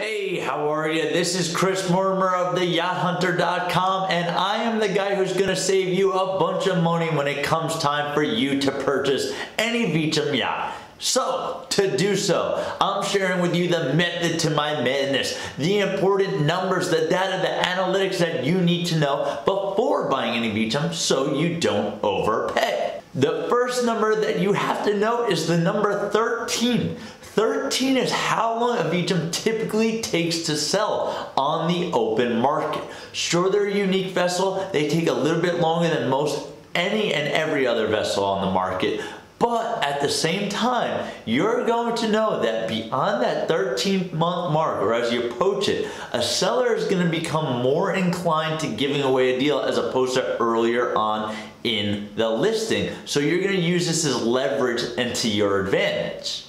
Hey, how are you? This is Chris Mortimer of theyachthunter.com, and I am the guy who's going to save you a bunch of money when it comes time for you to purchase any Vicem yacht. So, to do so, I'm sharing with you the method to my madness, the important numbers, the data, the analytics that you need to know before buying any Vicem so you don't overpay. The first number that you have to know is the number 13. 13 is how long a Vicem typically takes to sell on the open market. Sure, they're a unique vessel. They take a little bit longer than most any and every other vessel on the market. But at the same time, you're going to know that beyond that 13-month mark, or as you approach it, a seller is going to become more inclined to giving away a deal as opposed to earlier on in the listing. So you're going to use this as leverage and to your advantage.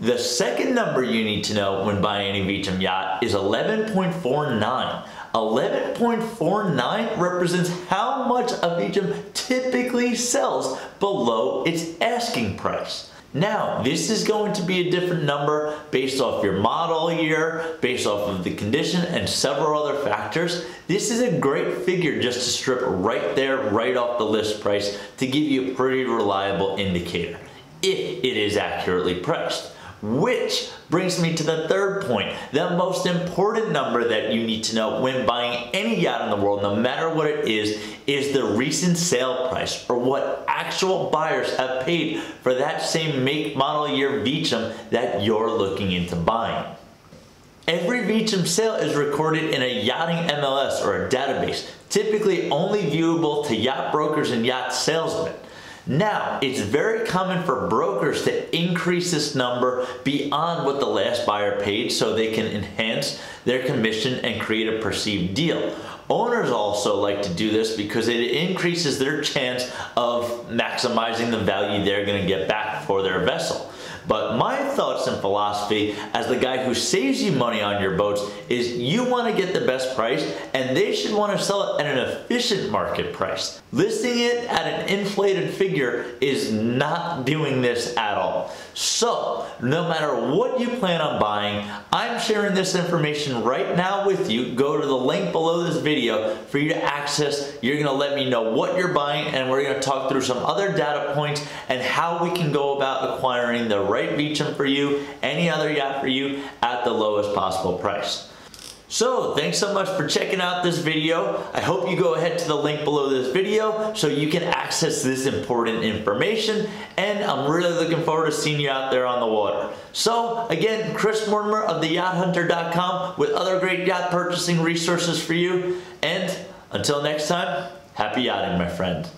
The second number you need to know when buying any Vicem yacht is 11.49. 11.49 represents how much a Vicem typically sells below its asking price. Now, this is going to be a different number based off your model year, based off of the condition, and several other factors. This is a great figure just to strip right there, right off the list price, to give you a pretty reliable indicator, if it is accurately priced. Which brings me to the third point, the most important number that you need to know when buying any yacht in the world, no matter what it is the recent sale price, or what actual buyers have paid for that same make, model, year Vicem that you're looking into buying. Every Vicem sale is recorded in a yachting MLS or a database, typically only viewable to yacht brokers and yacht salesmen. Now, it's very common for brokers to increase this number beyond what the last buyer paid so they can enhance their commission and create a perceived deal. Owners also like to do this because it increases their chance of maximizing the value they're going to get back for their vessel. But my thoughts and philosophy as the guy who saves you money on your boats is you want to get the best price, and they should want to sell it at an efficient market price. Listing it at an inflated figure is not doing this at all. So no matter what you plan on buying, I'm sharing this information right now with you. Go to the link below this video for you to access. You're going to let me know what you're buying, and we're going to talk through some other data points and how we can go about acquiring the right Vicem for you, any other yacht for you, at the lowest possible price. So thanks so much for checking out this video. I hope you go ahead to the link below this video so you can access this important information, and I'm really looking forward to seeing you out there on the water. So again, Chris Mortimer of theyachthunter.com with other great yacht purchasing resources for you, and until next time, happy yachting, my friend.